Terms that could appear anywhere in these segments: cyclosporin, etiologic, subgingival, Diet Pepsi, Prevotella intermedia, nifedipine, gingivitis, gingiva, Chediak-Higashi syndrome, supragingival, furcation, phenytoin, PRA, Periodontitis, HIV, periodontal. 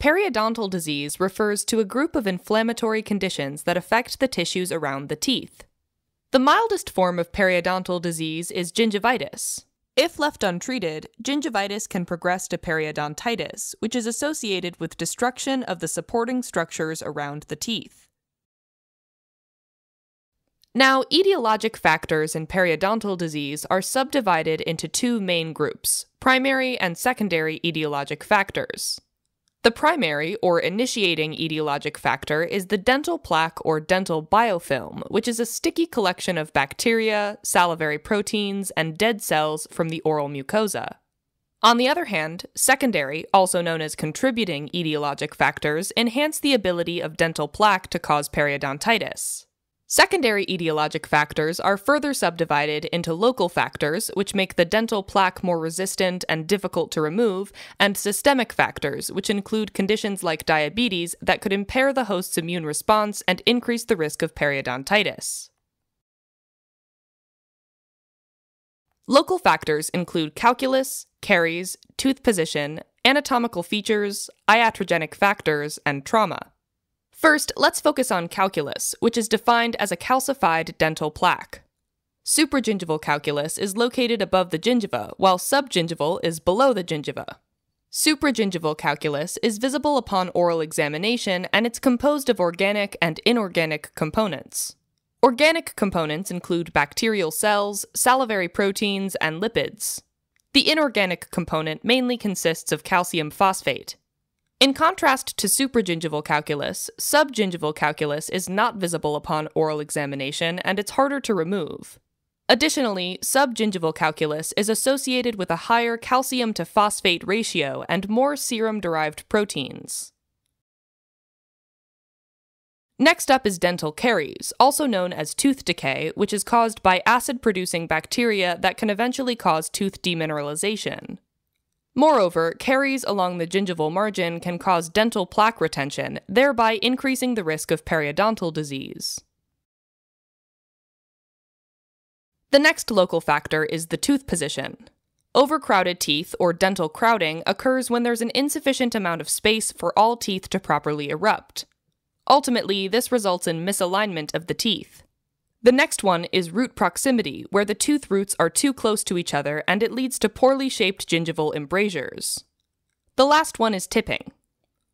Periodontal disease refers to a group of inflammatory conditions that affect the tissues around the teeth. The mildest form of periodontal disease is gingivitis. If left untreated, gingivitis can progress to periodontitis, which is associated with destruction of the supporting structures around the teeth. Now, etiologic factors in periodontal disease are subdivided into two main groups, primary and secondary etiologic factors. The primary, or initiating etiologic factor, is the dental plaque or dental biofilm, which is a sticky collection of bacteria, salivary proteins, and dead cells from the oral mucosa. On the other hand, secondary, also known as contributing etiologic factors, enhance the ability of dental plaque to cause periodontitis. Secondary etiologic factors are further subdivided into local factors, which make the dental plaque more resistant and difficult to remove, and systemic factors, which include conditions like diabetes that could impair the host's immune response and increase the risk of periodontitis. Local factors include calculus, caries, tooth position, anatomical features, iatrogenic factors, and trauma. First, let's focus on calculus, which is defined as a calcified dental plaque. Supragingival calculus is located above the gingiva, while subgingival is below the gingiva. Supragingival calculus is visible upon oral examination, and it's composed of organic and inorganic components. Organic components include bacterial cells, salivary proteins, and lipids. The inorganic component mainly consists of calcium phosphate. In contrast to supragingival calculus, subgingival calculus is not visible upon oral examination and it's harder to remove. Additionally, subgingival calculus is associated with a higher calcium to phosphate ratio and more serum-derived proteins. Next up is dental caries, also known as tooth decay, which is caused by acid-producing bacteria that can eventually cause tooth demineralization. Moreover, caries along the gingival margin can cause dental plaque retention, thereby increasing the risk of periodontal disease. The next local factor is the tooth position. Overcrowded teeth, or dental crowding, occurs when there's an insufficient amount of space for all teeth to properly erupt. Ultimately, this results in misalignment of the teeth. The next one is root proximity, where the tooth roots are too close to each other and it leads to poorly shaped gingival embrasures. The last one is tipping.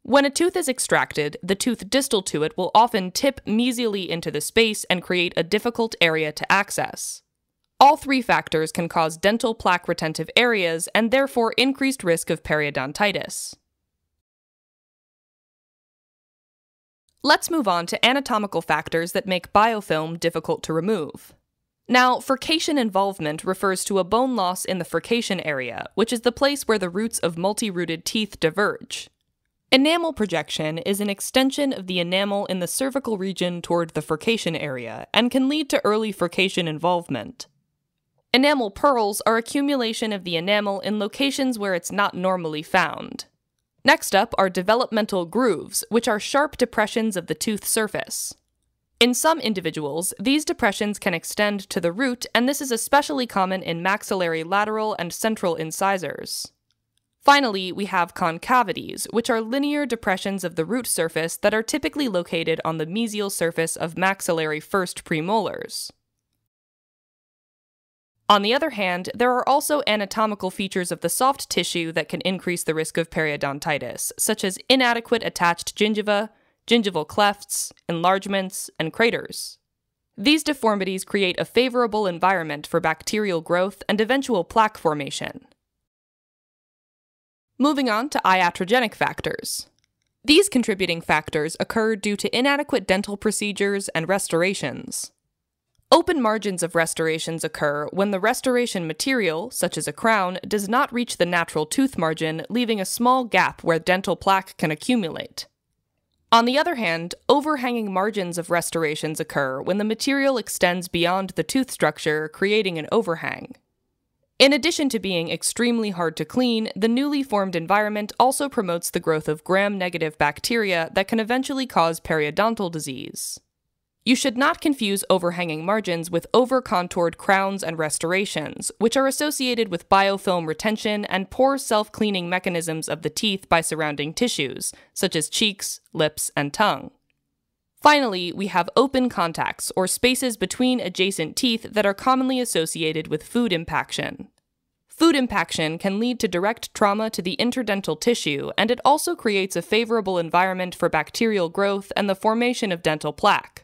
When a tooth is extracted, the tooth distal to it will often tip mesially into the space and create a difficult area to access. All three factors can cause dental plaque retentive areas and therefore increased risk of periodontitis. Let's move on to anatomical factors that make biofilm difficult to remove. Now, furcation involvement refers to a bone loss in the furcation area, which is the place where the roots of multi-rooted teeth diverge. Enamel projection is an extension of the enamel in the cervical region toward the furcation area and can lead to early furcation involvement. Enamel pearls are accumulation of the enamel in locations where it's not normally found. Next up are developmental grooves, which are sharp depressions of the tooth surface. In some individuals, these depressions can extend to the root, and this is especially common in maxillary lateral and central incisors. Finally, we have concavities, which are linear depressions of the root surface that are typically located on the mesial surface of maxillary first premolars. On the other hand, there are also anatomical features of the soft tissue that can increase the risk of periodontitis, such as inadequate attached gingiva, gingival clefts, enlargements, and craters. These deformities create a favorable environment for bacterial growth and eventual plaque formation. Moving on to iatrogenic factors. These contributing factors occur due to inadequate dental procedures and restorations. Open margins of restorations occur when the restoration material, such as a crown, does not reach the natural tooth margin, leaving a small gap where dental plaque can accumulate. On the other hand, overhanging margins of restorations occur when the material extends beyond the tooth structure, creating an overhang. In addition to being extremely hard to clean, the newly formed environment also promotes the growth of gram-negative bacteria that can eventually cause periodontal disease. You should not confuse overhanging margins with over-contoured crowns and restorations, which are associated with biofilm retention and poor self-cleaning mechanisms of the teeth by surrounding tissues, such as cheeks, lips, and tongue. Finally, we have open contacts, or spaces between adjacent teeth that are commonly associated with food impaction. Food impaction can lead to direct trauma to the interdental tissue, and it also creates a favorable environment for bacterial growth and the formation of dental plaque.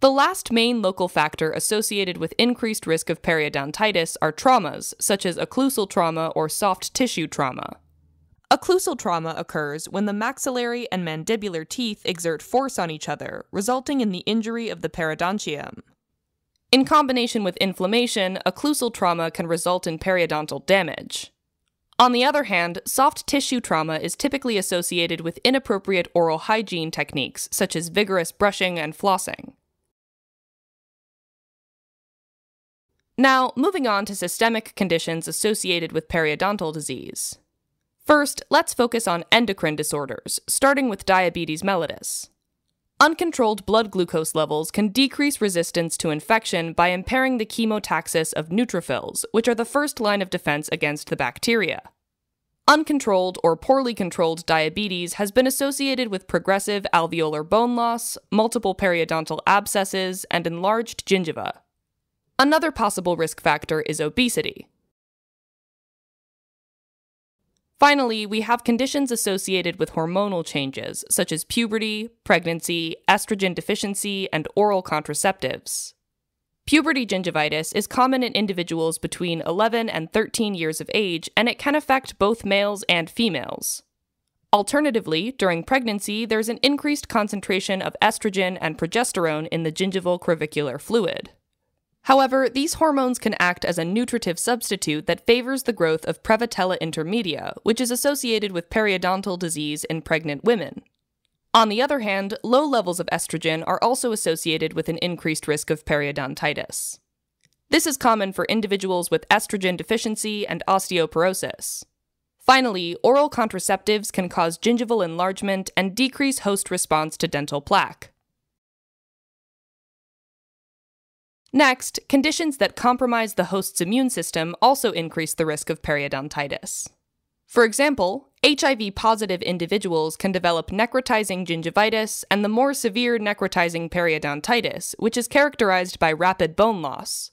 The last main local factor associated with increased risk of periodontitis are traumas, such as occlusal trauma or soft tissue trauma. Occlusal trauma occurs when the maxillary and mandibular teeth exert force on each other, resulting in the injury of the periodontium. In combination with inflammation, occlusal trauma can result in periodontal damage. On the other hand, soft tissue trauma is typically associated with inappropriate oral hygiene techniques, such as vigorous brushing and flossing. Now, moving on to systemic conditions associated with periodontal disease. First, let's focus on endocrine disorders, starting with diabetes mellitus. Uncontrolled blood glucose levels can decrease resistance to infection by impairing the chemotaxis of neutrophils, which are the first line of defense against the bacteria. Uncontrolled or poorly controlled diabetes has been associated with progressive alveolar bone loss, multiple periodontal abscesses, and enlarged gingiva. Another possible risk factor is obesity. Finally, we have conditions associated with hormonal changes, such as puberty, pregnancy, estrogen deficiency, and oral contraceptives. Puberty gingivitis is common in individuals between 11 and 13 years of age, and it can affect both males and females. Alternatively, during pregnancy, there's an increased concentration of estrogen and progesterone in the gingival crevicular fluid. However, these hormones can act as a nutritive substitute that favors the growth of Prevotella intermedia, which is associated with periodontal disease in pregnant women. On the other hand, low levels of estrogen are also associated with an increased risk of periodontitis. This is common for individuals with estrogen deficiency and osteoporosis. Finally, oral contraceptives can cause gingival enlargement and decrease host response to dental plaque. Next, conditions that compromise the host's immune system also increase the risk of periodontitis. For example, HIV-positive individuals can develop necrotizing gingivitis and the more severe necrotizing periodontitis, which is characterized by rapid bone loss.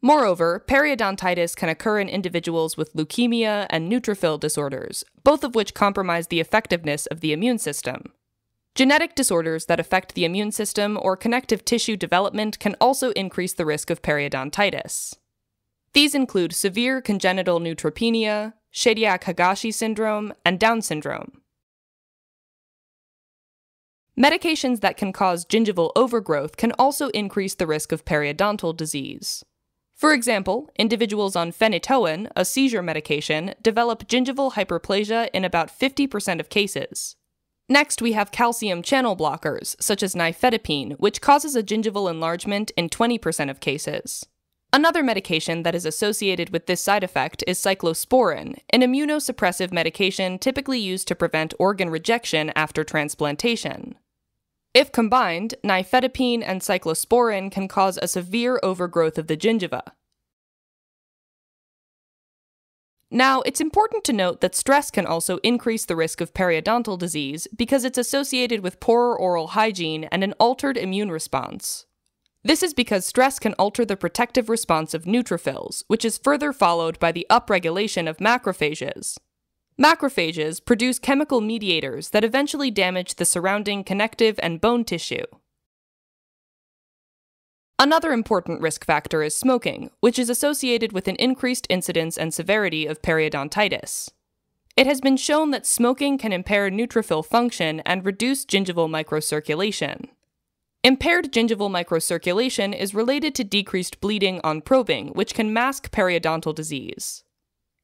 Moreover, periodontitis can occur in individuals with leukemia and neutrophil disorders, both of which compromise the effectiveness of the immune system. Genetic disorders that affect the immune system or connective tissue development can also increase the risk of periodontitis. These include severe congenital neutropenia, Chediak-Higashi syndrome, and Down syndrome. Medications that can cause gingival overgrowth can also increase the risk of periodontal disease. For example, individuals on phenytoin, a seizure medication, develop gingival hyperplasia in about 50% of cases. Next, we have calcium channel blockers, such as nifedipine, which causes a gingival enlargement in 20% of cases. Another medication that is associated with this side effect is cyclosporin, an immunosuppressive medication typically used to prevent organ rejection after transplantation. If combined, nifedipine and cyclosporin can cause a severe overgrowth of the gingiva. Now, it's important to note that stress can also increase the risk of periodontal disease because it's associated with poorer oral hygiene and an altered immune response. This is because stress can alter the protective response of neutrophils, which is further followed by the upregulation of macrophages. Macrophages produce chemical mediators that eventually damage the surrounding connective and bone tissue. Another important risk factor is smoking, which is associated with an increased incidence and severity of periodontitis. It has been shown that smoking can impair neutrophil function and reduce gingival microcirculation. Impaired gingival microcirculation is related to decreased bleeding on probing, which can mask periodontal disease.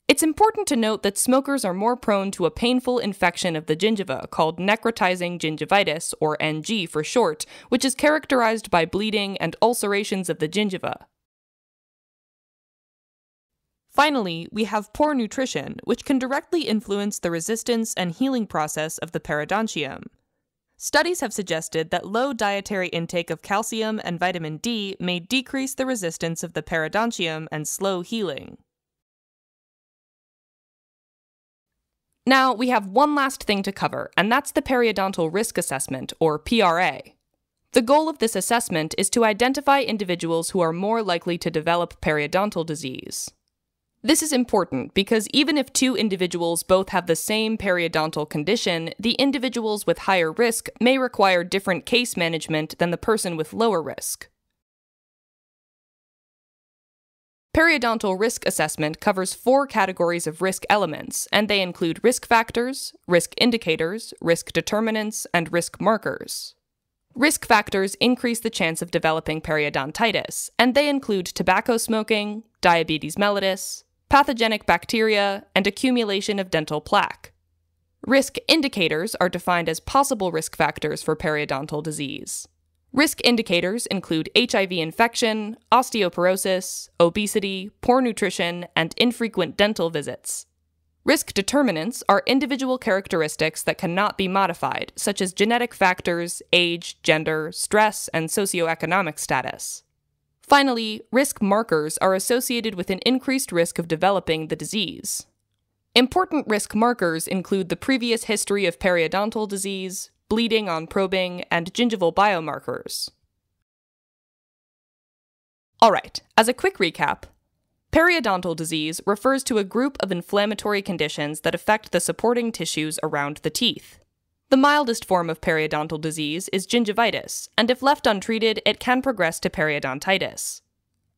It's important to note that smokers are more prone to a painful infection of the gingiva called necrotizing gingivitis, or NG for short, which is characterized by bleeding and ulcerations of the gingiva. Finally, we have poor nutrition, which can directly influence the resistance and healing process of the periodontium. Studies have suggested that low dietary intake of calcium and vitamin D may decrease the resistance of the periodontium and slow healing. Now, we have one last thing to cover, and that's the periodontal risk assessment, or PRA. The goal of this assessment is to identify individuals who are more likely to develop periodontal disease. This is important because even if two individuals both have the same periodontal condition, the individuals with higher risk may require different case management than the person with lower risk. Periodontal risk assessment covers four categories of risk elements, and they include risk factors, risk indicators, risk determinants, and risk markers. Risk factors increase the chance of developing periodontitis, and they include tobacco smoking, diabetes mellitus, pathogenic bacteria, and accumulation of dental plaque. Risk indicators are defined as possible risk factors for periodontal disease. Risk indicators include HIV infection, osteoporosis, obesity, poor nutrition, and infrequent dental visits. Risk determinants are individual characteristics that cannot be modified, such as genetic factors, age, gender, stress, and socioeconomic status. Finally, risk markers are associated with an increased risk of developing the disease. Important risk markers include the previous history of periodontal disease, bleeding on probing, and gingival biomarkers. Alright, as a quick recap, periodontal disease refers to a group of inflammatory conditions that affect the supporting tissues around the teeth. The mildest form of periodontal disease is gingivitis, and if left untreated, it can progress to periodontitis.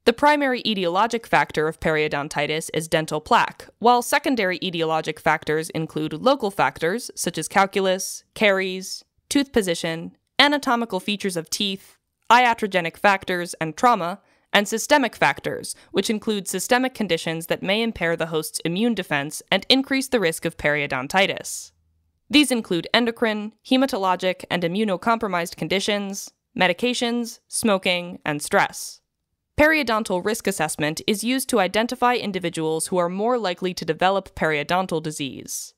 The primary etiologic factor of periodontitis is dental plaque, while secondary etiologic factors include local factors such as calculus, caries, tooth position, anatomical features of teeth, iatrogenic factors and trauma, and systemic factors, which include systemic conditions that may impair the host's immune defense and increase the risk of periodontitis. These include endocrine, hematologic, and immunocompromised conditions, medications, smoking, and stress. Periodontal risk assessment is used to identify individuals who are more likely to develop periodontal disease.